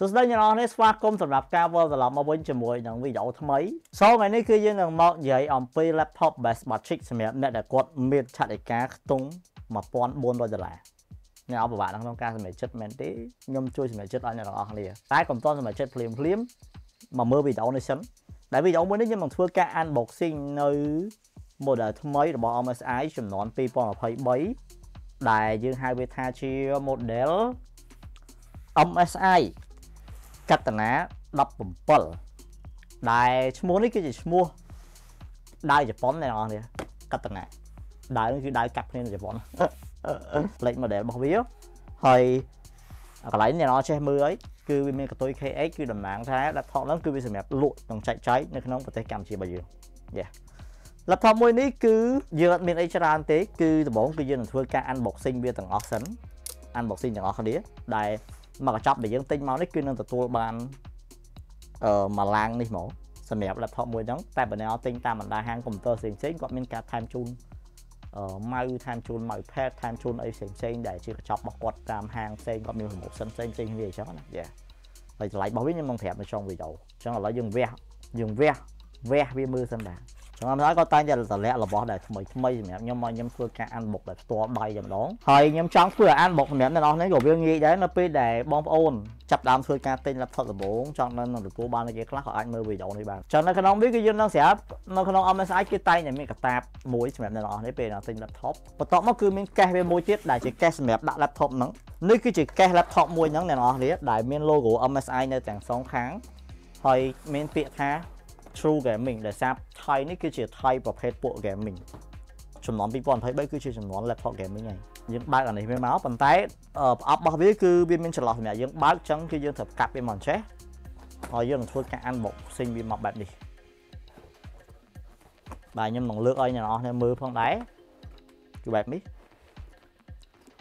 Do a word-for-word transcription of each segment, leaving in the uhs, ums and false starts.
So đây như nó qua công sản phẩm cover là một bên chấm mùi những video tham ấy. Sau này này cứ như những món giấy on pi laptop best matrix xem mẹ để quật miệt chặt để cá tung mà pon buôn đôi giờ lại. Nhà ông bà bạn đang trong ca xem mẹ chết mẹ tí nhom chui xem mẹ chết ở nhà đó liền. Tái còn to xem mẹ chết phím phím mà mưa video này sẵn. Đại video mới đấy nhưng mà thưa ca unboxing nơi một đời tham ấy là bọn em ét i chấm nón pi pon là thấy bấy. Đại dương hai bên tha chi một đế em ét i Katana mười bảy đại mua này kia chỉ mua đại Japan này nọ này Katana đại nó kia đại cặp nên Japan lấy mà để bảo biết hơi cái lấy này nó chơi mưa ấy cứ bên cái tôi kx cứ đầm mạng thế là thọ lắm cứ bây giờ mẹ lụi còn chạy cháy nên nó có thể cầm chỉ bao nhiêu yeah là thọ môi này cứ giờ mình ấy cho ra anh tế cứ bốn cứ giờ mình thua ca unboxing bia tầng option unboxing tầng option đấy đại mà cái chắp để dân tinh máu đấy cứ nên từ tua bàn mà lang đi mổ xem đẹp là thọ mùi nóng tại bên này tinh ta mình đa hàng cùng tơ xịn xịn còn bên cả time chun mai time chun mai pet time chun ấy xịn xịn để chỉ chắp bọc quạt tam hàng xịn còn mình một sân xịn xịn gì cho nó vậy lại lại bảo biết nhưng mong thẹp này xong về đầu cho nó lấy dùng ve dùng ve ve vi mưa xem đã chúng ta nói có tay giờ là lẽ là bỏ để mày mày mẹ nhưng mà nhưng tôi cả ăn một là to bay dầm đó thôi nhưng trắng vừa ăn một mẹ nó nói rồi viên nghĩ đấy nó pi để bom ôn chập đám tôi ca tên là thật là bốn trong nên là được cô ba cái khác họ anh mơ về dậu này bạn cho nên cái nóng biết cái dân nó sẽ nó không ông sẽ cái tay này mình cả tạp mũi mẹ nó để về là tên laptop và tóm nó cứ miếng cái về mũi chết đại chỉ cái mẹp đặt laptop nắng nếu cứ chỉ cái laptop mũi nắng này nó đấy đại miếng logo em ét i nơi chẳng sống kháng thôi miếng tiện ha True game mình để xem thay này cứ chỉ thay vào hết bộ game mình chấm nón pin còn thấy bây cứ chỉ chấm nón laptop game mình này những bác ở này mới máu bàn tay ở áp bao biết cứ bên mình chọn lọc mẹ những bác trắng cứ dương thập cặp bên mòn chết rồi dương thôi cả ăn bộ sinh viên mọc bạn đi bài nhưng bằng lưỡi ơi nhà nó nên mưa phong đáy chú bạn biết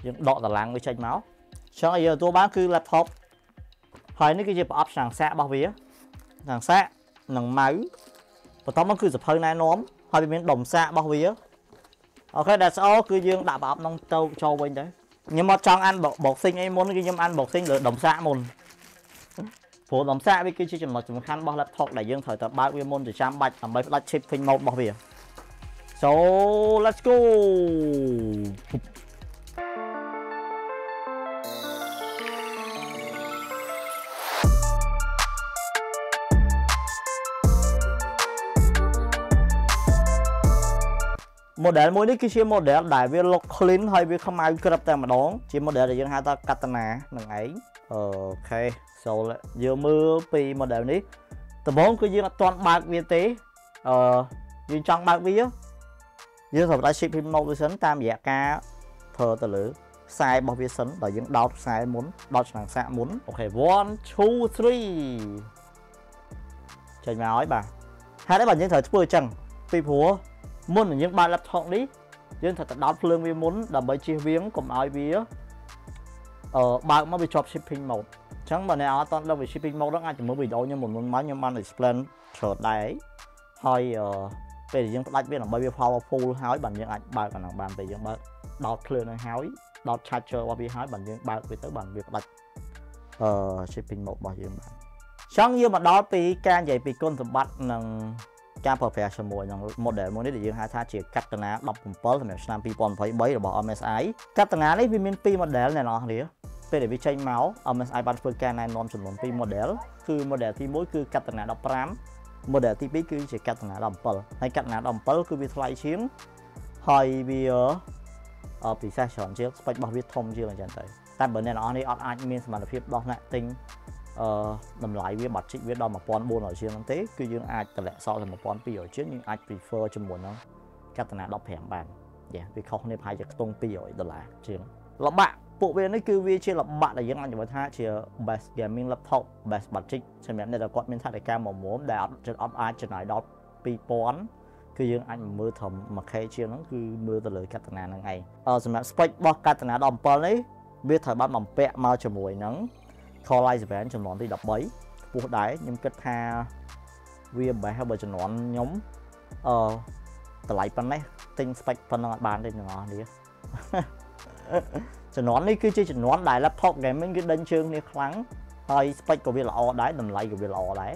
những đọ là láng với tranh máu cho giờ tôi bán cứ laptop thấy nó cái gì áp sàng xa bao vía sàng xa nặng máu và tóm nó cứ sập hơi nai nóm hơi bị đồng xạ bao vía ok that's all cứ dương đạp bọc nông châu châu bên đấy nhưng mà trong ăn bột bột sinh em muốn cái nhưng ăn bột sinh được đồng xạ mồn phố đồng xạ với cái chương trình mà chúng khăn bao laptop đại dương thời tập ba viên môn chỉ trăm bạch làm mấy lát chip phình màu bao vía so let's go model mới này kia chỉ model đại việt lộc clean hay việt không ai cướp ta mà đón chỉ model để dân hai ta Katana nặng ấy ok so là vừa mưa vì model này từ bốn cứ dân toàn bạc việt tế ờ dân trong bạc việt dân thập đại ship phim màu sấn tam giả ca thờ từ lửa sai bao việt sấn đại dân đọc sai muốn đọc sẵn sàng muốn ok one two three trời mà nói bà hai đấy bạn những thời vừa chẳng vì phúa muốn những bài laptop đi dân thật đáp lương vi muốn là bởi chi viếng cùng ai vía ở bạn mới bị chọc shipping một chẳng mà này toàn đâu về shipping một đó ai chỉ mới bị đổ như một món máy nhưng mà explain trở đấy hay về dân đặt biết là bởi vì powerful hái bằng dân ảnh bài còn bàn về dân bạn đọc lương nó hái đọc charger qua vì hái bằng dân bạn về tới bằng việc đặt shipping một bao nhiêu bạn chẳng như mà đó thì can vậy vì con thằng bạn nằng ca professional mùi nòng model mùi này để dương hai tha chỉ Katana mười bảy này năm hai không không bảy là bỏ em ét i Katana này vì mình pi model này nọ này để vì tranh máu em ét i ban phơi ca này non chuẩn mồm pi model cứ model thì mỗi cứ Katana mười lăm model thì biết cứ chỉ Katana mười bảy hay Katana mười bảy cứ bị thay chiếm hay vì ở ở bị sai chọn chiếc spec bảo viết thông chưa là chẳng tới tại bữa này nọ này on admin mà là phép đo lại tính nằm lại với bạch trịnh với đo mà pon buôn ở trên năm tế cứ dương ai tờ lệ so là một pon pi ở trước nhưng ai prefer cho muốn nó Katana đọc hẻm bàn dạ vì không nên hai giật tung pi ở đó là trường là bạn bộ bên đấy cứ vi trên là bạn là dân anh chúng ta chia best gaming laptop best bạch trịnh xem mẹ đây là quạt miền Thái đại ca mà muốn để trên up ai trên này đọc pi pon cứ dương anh mưa thầm mà khay chia nó cứ mưa tờ lệ Katana là ngày ở xem mẹ spec box Katana đọc pon đấy biết thời bạn bằng pẹ mau cho mùi nắng Call lại về anh chấm nón thì đọc bấy buộc đáy nhưng kết tha vì bài hai bờ chấm nón nhóm ờ từ lại phần này tinh spec phần bàn đây nó đi chấm nón này cứ chơi chấm nón đại laptop game mình cái đơn chương này khoáng Hay spec của vi là o đấy, đầm lấy của vi là o đấy.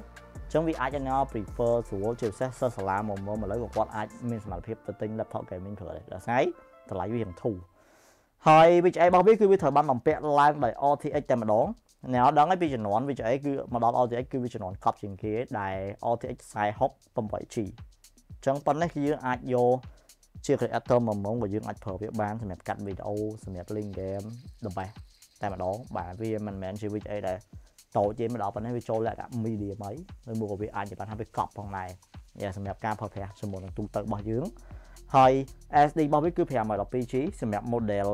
Trong vì ai cho nó prefer số chiều xe sơ sờ làm một món mà lấy của con ai mình mà phép tự tin là thọ cái mình thử đấy là ngay thật lấy hiểm thủ. Hay bây giờ em bảo biết cứ bây thở ban bằng pet live đầy o thì anh mà đón. Nếu đón cái bây giờ nón bây giờ ấy cứ mà đón o thì anh cứ bây giờ nón cặp trên kia đầy o thì anh sai hóc tầm bảy chỉ. Trong phần này khi ai vô chưa cái atom mà mong của dương anh thở việc bán thì mẹ cắt video, thì mẹ link game đồng bài. Tại mà đó bà vì mình mẹ chỉ bây giờ đây tổ chế mà đó phần này cho lại cả media mấy nên mua của việc anh chỉ bán hai cái cọp phòng này giờ xem đẹp cam perfect xem một tụ tập bao dưỡng hay ét đê bao biết cứ phải mà đọc pê giê xem đẹp model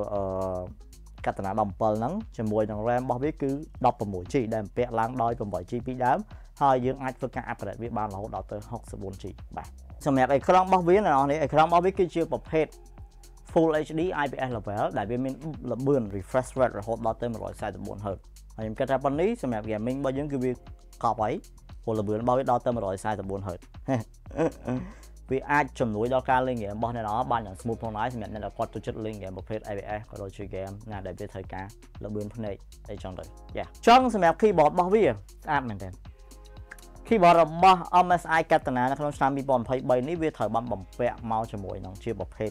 Katana mười bảy nắng xem mùi đồng ram bao biết cứ đọc vào mũi chỉ đem vẽ lang đôi vào mũi chỉ bị đám hay dưỡng anh với cả để biết ban là hỗ tới học sự buồn chỉ bạn xem đẹp ai không bao biết nào này không bao biết cứ chưa bập hết full hát đê i pê ét level đại viên mình là bươn refresh rate là hỗ tới một loại sai từ buồn hơn em kết hợp này xem mẹ mình bao nhiêu cái việc cọp ấy hồi là bữa bao biết đo tâm rồi sai tập buồn hết vì ai chầm núi đo ca lên game bao này đó ban là smooth phong lái xem mẹ nên là quạt tổ chức lên game một phép a bê a có đôi chơi game là để biết thời cá là bữa này đây trong đấy yeah trong xem mẹ khi bỏ bao nhiêu à mình tên khi bỏ là bao em ét i Katana không sao bị bòn phải bày ní về thời ban bầm vẽ mau cho mỗi nó chia bọc hết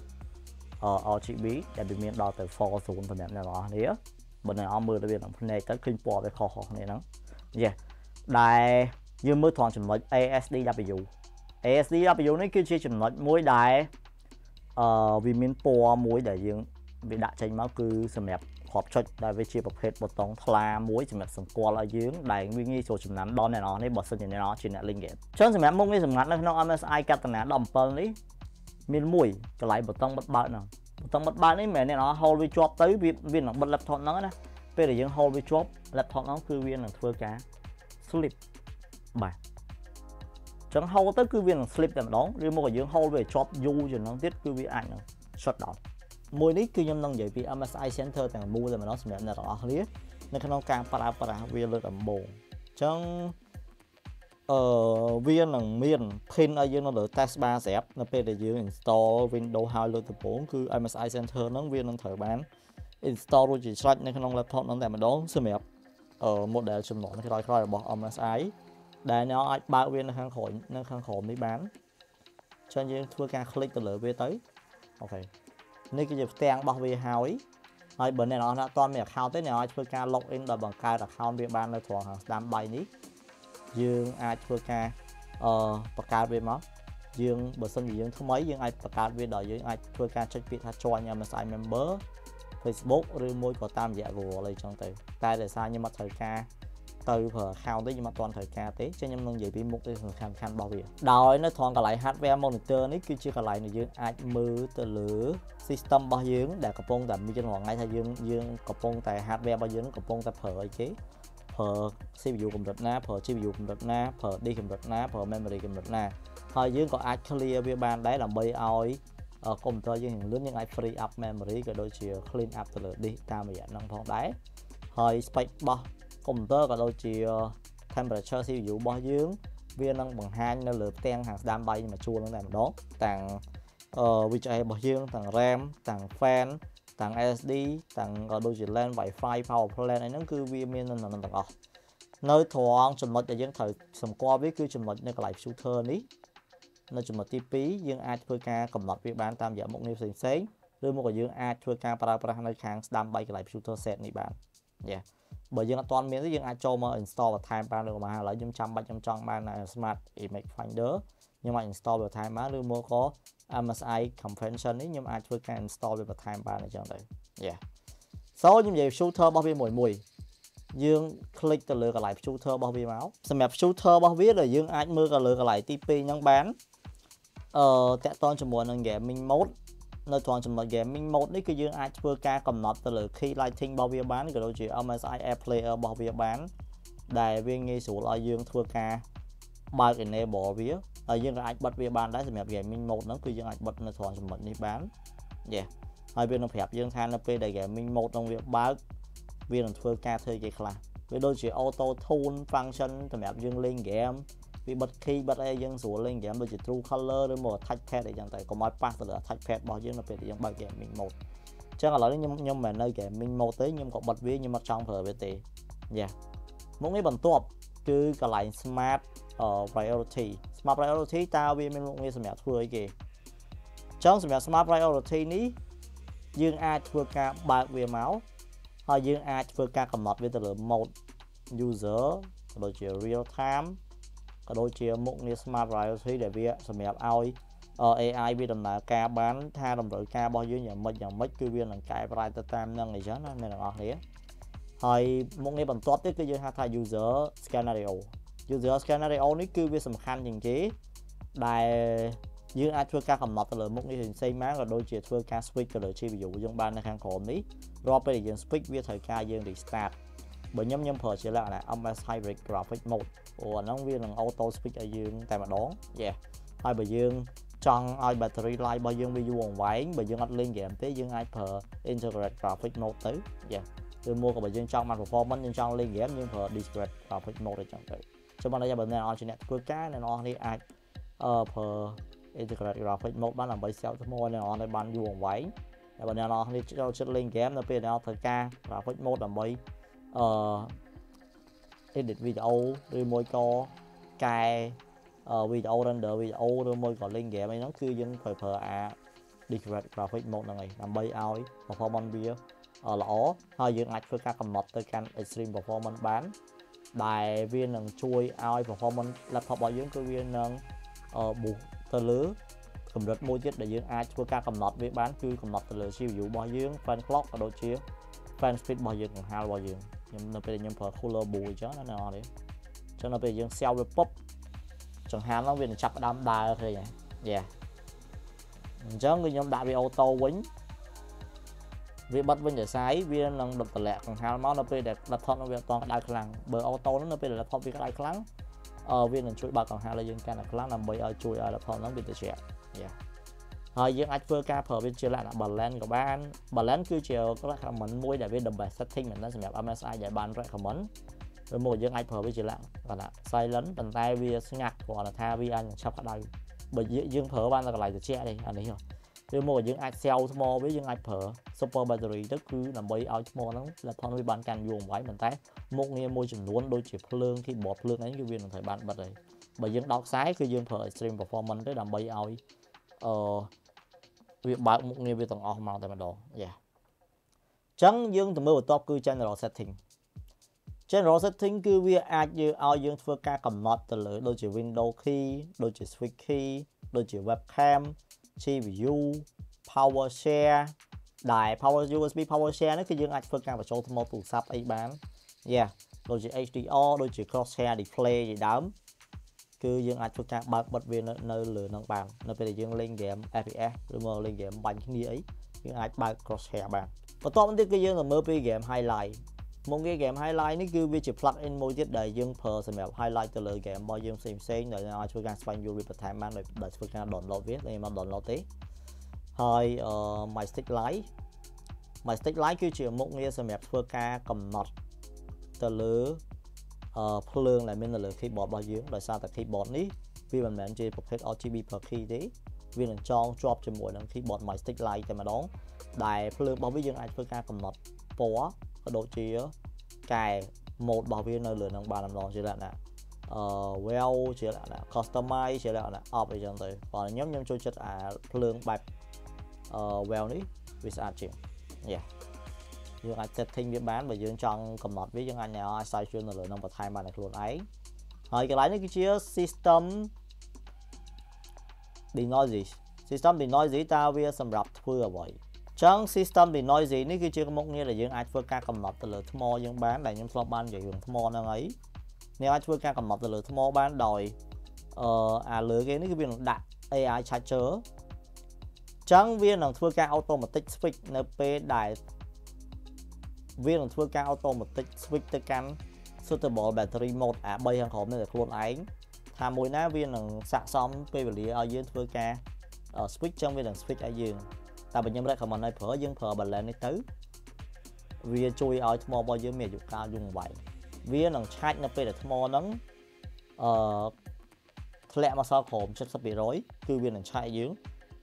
ở chị bí để bị miệng đo từ phò xuống phần mẹ này đó đấy bên này ông mưa đặc biệt là phần này tới kinh bò về kho này nó, yeah, đại dương mới toàn chuẩn bị a ét đê vê kép, a ét đê vê kép này kia chỉ chuẩn bị mỗi đại, ờ vì miền bò mỗi đại dương bị đại tranh máu cứ sầm đẹp họp chốt đại về chia bọc hết bột tông thla muối sầm đẹp sầm qua lại dương đại nguyên nghi số sầm nắn đón này nó này bột sầm này nó chỉ là linh nghiệm, chốn sầm đẹp mông cái sầm nắn nó nó em ét i Katana đầm bờ đấy, miền mũi trở lại bột tông bột bạc nào. Tầm một ba này mẹ này nó hold với job tới viên viên nó bật laptop nó nè, bây giờ dân hold với job laptop nó cứ viên là thưa cá slip bài, chẳng hold tới cứ viên là slip để mà đón, riêng một cái dân hold về job du rồi nó tiết cứ viên ảnh nó shut down. Mùi này cứ nhâm năng vậy vì em ét i Center thằng mua rồi mà nó xem nhận là rõ lý, nên nó càng para para viên lượt ẩm bồn, chẳng ờ viên là miền pin ở dưới nó được test ba sẹp nó bây giờ dưới install Windows hai lượt từ bốn cứ em ét i Center nó viên nó thở bán install rồi chỉ sách nên không laptop nó để mà đón xem mẹp ở một đề chấm nó cái loại loại bỏ em ét i để nó ba viên nó khang khỏi nó khang khổ mới bán cho nên thua ca click từ lửa về tới ok nên cái việc tiền bao về hỏi hỏi bữa này nó đã toàn mẹ khao tới nào thua ca login đòi bằng cài đặt khao về ban là thỏa hàng đam bay ní dương ai thưa ca ờ bậc cao về máu dương bậc sinh dương thứ mấy dương ai bậc cao về đời dương ai thưa ca trách bị tha cho nhà mà sai member Facebook rồi môi của tam dạ vừa lấy trong từ tay để sai nhưng mà thời ca từ phở khao tới nhưng mà toàn thời ca tí cho nhâm nông dễ bị mục tiêu khăn khăn bao việc đòi nó toàn cả lại hardware monitor này kia chia cả lại này dương ai mưa từ lửa system bao dương để cặp bông tại mi trên hoàng ngay thay dương dương cặp bông tại hardware bao dương cặp bông tại phở ấy chứ phở xê pê u cũng được na, phở xê pê u cũng được na, phở đi cũng được na, phở memory cũng được na. Thôi dưới có clear về bàn đấy là bay oi computer dưới hình lớn những ai free up memory cái đôi chiều clean up từ đi ta mà dạng năng phong đấy. Thôi space bar computer cái đôi chiều temperature xê pê u bao dưới viên năng bằng hai nó lượt ten hàng đam bay nhưng mà chua nó làm đó. Tặng vê giê a bao dưới, tặng RAM, tặng fan, tặng ét đê, tặng đôi chiều LAN, Wi-Fi, power plan ấy nó cứ viên miên nên là mình tặng ở nơi thoáng chấm mật là dân thời sầm qua biết cứ chấm mật nơi cái lại shooter ní nơi chấm mật tê pê dân ai thưa ca cầm mật việc bán tam giảm một niệm sền sến đưa một cái dân ai thưa ca para para nơi khang đam bay cái lại shooter set này bạn yeah bởi dân toàn miễn dân ai cho mà install và time ban được mà lấy trăm trăm ba trăm trăm ban là smart image finder nhưng mà install và time bán đưa mua có em ét i convention ấy nhưng mà ai thưa ca install và time ban này chẳng đấy yeah số như vậy shooter bao nhiêu mùi mùi dương click từ lựa cái lại shooter bao vi máu xem map shooter bao viết rồi dương ai mưa cả lựa cái lại tê pê nhắn bán ờ tẹt toàn cho mùa nên game mình mốt nơi toàn cho mọi game mình mốt đấy cái dương ai vừa ca cầm nọt từ lựa khi lighting bao vi bán cái đôi chuyện em ét i Air Player bao vi bán đại viên nghi số là dương thua ca ba cái này bỏ vía ở dương ai bật vi bán đấy xem map game mình mốt nó cứ dương ai bật nơi toàn cho mọi đi bán yeah hai bên nó phép dương than nó p đại game mình mốt trong việc bán viên làm thưa ca thưa cái là với đôi chỉ auto tune function thì mẹ dương lên game vì bật khi bật ai dân số lên game đôi chỉ true color rồi một touchpad để chẳng tại có máy pass là touchpad bao nhiêu là về để bao game mình một chắc là nói nhưng nhưng mà nơi game mình một tới nhưng có bật vía nhưng mà trong thời về tì yeah Một cái bản top cứ cả lại smart uh, priority. Smart priority ta vì mình một cái sản phẩm thưa kì. Trong sản phẩm smart priority ní dương ai thưa cả ba về máu. Hay dương ai thưa cả cầm nọt với từ lửa một user đôi chia real time. Đôi chia một cái smart priority để việc sản phẩm ai a i biết rằng là ca bán tha đồng đội ca bao nhiêu nhà mất nhà mất cứ viên là cái brighter time năng này chứ nó nên là ngọt đấy. Hay một cái bản tốt tiếp cái dương hai thay user scenario. User scenario này cứ việc sầm khăn như thế. Đại dương ai thưa ca cầm nọt từ lửa một cái hình xây má là đôi chia thưa ca switch từ lửa chi ví dụ dương ban này khang khổm đấy. Rồi bây giờ dương switch với thời ca dương restart. Bởi nhâm nhâm phở chỉ là là em ét i graphic mode. Ủa nó viên là auto switch ở dương tại mà đón. Yeah. Hay bởi dương trong ai battery life bao nhiêu video vòng ván bởi dương lên game thế dương ai phở integrate graphic mode tới yeah tôi mua của bởi dương trong mặt performance nhưng trong lên game nhưng phở discrete graphic mode để chẳng tới cho bạn đây là bên này trên net của cái này nó thì ai phở integrate graphic mode bán làm bởi sao tôi mua này online bán du vòng ván là bên này nó thì cho chất lên game nó bên nào thời ca graphic mode làm bởi edit video rồi môi co cài Uh, video render video rồi mới còn lên ghé mấy nó cứ dân phải phở à discrete graphic mode là ngày làm bay ao performance bia ở lõ hơi dân ai phơi ca cầm mọt tới can extreme performance bán đại viên là chui ao performance laptop bảo dân cứ viên là uh, buộc tờ lứa cầm đợt mua chết để dân ai phơi ca cầm mọt với bán cứ cầm mọt tờ lứa siêu dụ bảo dân fan clock ở đôi chia fan speed bảo dân còn hai bảo dân nhưng nó bây giờ phở cooler bùi chứ nó nào đấy cho nó bây giờ sell với pop chẳng hạn nó viên chập đam đài thôi vậy, yeah. Chứ người nhóm đại bị auto quấn, vì bắt vấn đề sai, viên lần đập tờ lẹ còn hai máu nó bị đẹp đặt thon nó bị toàn đại kháng, bởi auto nó bị là thon bị đại kháng, ở viên lần chuỗi bạc còn hai là dân can là kháng nằm bởi ở chuỗi ở là thon nó bị tự trẻ, yeah. Hơi dân ai vừa ca phở bên chia lại là balance của bạn, balance cứ chiều các bạn comment mua để viên đập bài setting mình nó sẽ đẹp em ét i giải ban các comment rồi một dương ai phở với chị lặng và là sai lấn bàn tay via ngặt hoặc là tha via anh sắp ở đây bởi dương phở ban là lại từ che đây anh đấy rồi rồi một dương ai sell small với dương ai phở super battery tức cứ là mấy ao small nó là thon với bàn càng dùng vãi bàn tay một nghe môi chừng luôn đôi chỉ lương khi bỏ lương ấy cái viên là thời bạn bật đấy bởi dương đọc sái khi dương phở stream performance tới làm mấy ao ờ việc bạn một nghe về tầng ao màu tại mặt đỏ yeah trắng dương từ mưa top cứ channel setting general setting cứ việc ai như ao dương thưa ca cầm nọt từ lưỡi đôi chỉ window key, đôi chỉ switch key, đôi chỉ webcam, T V U, power share, đài power u ét bê power share nó cứ dương ai thưa ca và show small tủ sắp ấy bán, yeah, đôi chỉ H D R, đôi chỉ cross share display gì đám, cứ dương ai thưa ca bật bật về nơi lưỡi năng bàn, nơi bây giờ dương lên game F P S, rồi mở lên game bánh cái gì ấy, dương ai bật cross share bàn, và to vấn đề cái dương là mở về game highlight. Một cái game highlight này cứ việc chỉ plug-in môi tiết đầy dương phở sẽ mẹp highlight từ lời game bao dương xem xem để nó cho các bạn dùng report time mang để các bạn download viết nên mà download tí hơi uh, my stick light my stick light cứ chỉ một nghĩa sẽ mẹp phở ca cầm nọt từ lứa uh, phương lại mình là lửa keyboard bao dương rồi sao tại keyboard này vì mình mẹn chỉ phục hết R G B per key tí vì là trong drop cho mỗi lần keyboard my stick light thì mà đón đại phương bao với dương ai phở ca cầm nọt bỏ đôi chia cài một bảo viên nơi lửa năng bàn làm đó chỉ là nè uh, well chỉ là nè customize chỉ là nè up để chẳng tới còn nhóm nhóm chơi chất à lương bạch uh, well ní vì sao chuyện yeah dương anh setting việc bán và dương trong cầm nọt với dương anh này ai sai chuyên là lửa năng bật hai màn này luôn ấy rồi cái lái này cái chia system thì nói gì system thì nói gì ta via sầm rập vừa vậy chẳng system thì nói gì nếu khi chưa có một nghĩa là dương ai vừa ca cầm nọt từ lửa thmo dương bán là những slot ban vậy hưởng thmo năng ấy nếu ai vừa ca cầm nọt từ lửa thmo bán đòi ờ, à lửa cái nếu cái viên đặt A I charger chẳng viên là vừa ca automatic switch np đại viên là vừa ca automatic switch tới căn suitable battery mode à bay hàng khổm này là luôn ánh tham mùi ná viên là xạ xong pvli ở dưới vừa ca ở switch trong viên là switch ở dưới ta bình nhâm ra comment này phở dương phở bình lên này tứ vì chui ở thmo bao nhiêu mẹ dục cao dùng vậy vì nó chat nó về là thmo nó lẹ mà sao khổm chất sắp bị rối cứ vì nó chat dương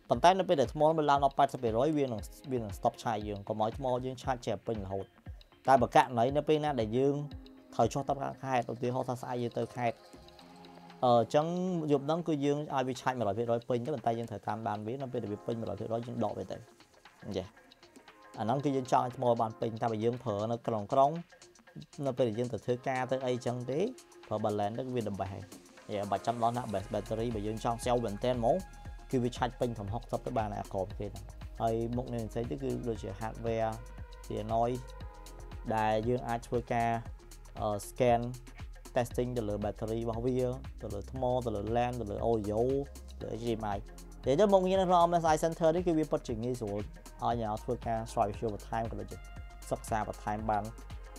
tận tay nó về là thmo mình làm nó phải sắp bị rối vì nó vì nó stop chat dương còn mọi thmo dương chat chẹp bình hột ta bật cạn lấy nó về na để dương thời cho tập khai đầu tiên họ ta sai gì từ khai ở trong dục đó cứ dương ai bị chạy mà loại việc rồi pin cái bàn tay dân thời tam bàn biết nó bị bị pin mà loại việc đó dân độ về tệ vậy à nó cứ dân cho mồi bàn pin ta bị dương phở nó còn cong nó bị dân từ thứ ca tới ai chân tí phở bàn lén nó bị đầm bể vậy bà chăm lo nạp battery bị dân trong xeo bình ten mẫu cứ bị chạy pin thầm học tập tới bàn này cột kia hay một nền xây tức cứ lựa chọn hardware thì nói đại dương Africa uh, scan testing từ lửa battery bao bia từ lửa thermal từ lửa lan từ lửa ô dấu từ H D M I để cho một như là rom M S I Center đấy cái việc phát triển như số ở nhà Africa xoay chiều một time của lựa chọn sắc xa một time bàn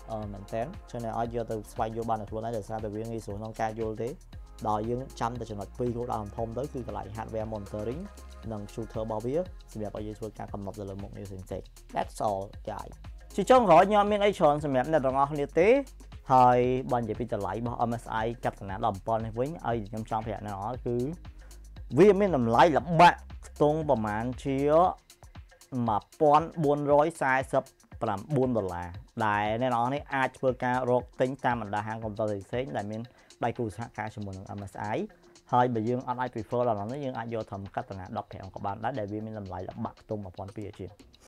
mình tén cho nên ở giờ từ xoay vô bàn của nó để sao từ việc như số non ca vô thế đòi dương chăm từ trường hợp pin của đòn thông tới khi lại hardware monitoring nâng shooter bao bia xin đẹp ở dưới số ca cầm một từ lửa một như sinh tệ that's all guys chỉ trong gói nhóm miền Á chọn sản phẩm này là ngon như thế, thời ban giờ bây giờ lại bảo M S I Katana mười bốn này với ai trong trong thì nó cứ vì mình làm lại là bạn tung vào màn chiếu mà pon buôn rối sai sập làm buôn đột là đại nên nó này ai vừa cả rốt tính ta mình là hàng công tơ thì thế là mình đại cụ sát khá cho mình M S I hơi bây giờ online prefer là nó như ai vô thầm Katana mười bốn của bạn đã để vì mình làm lại là bạn tung vào pon pia chuyện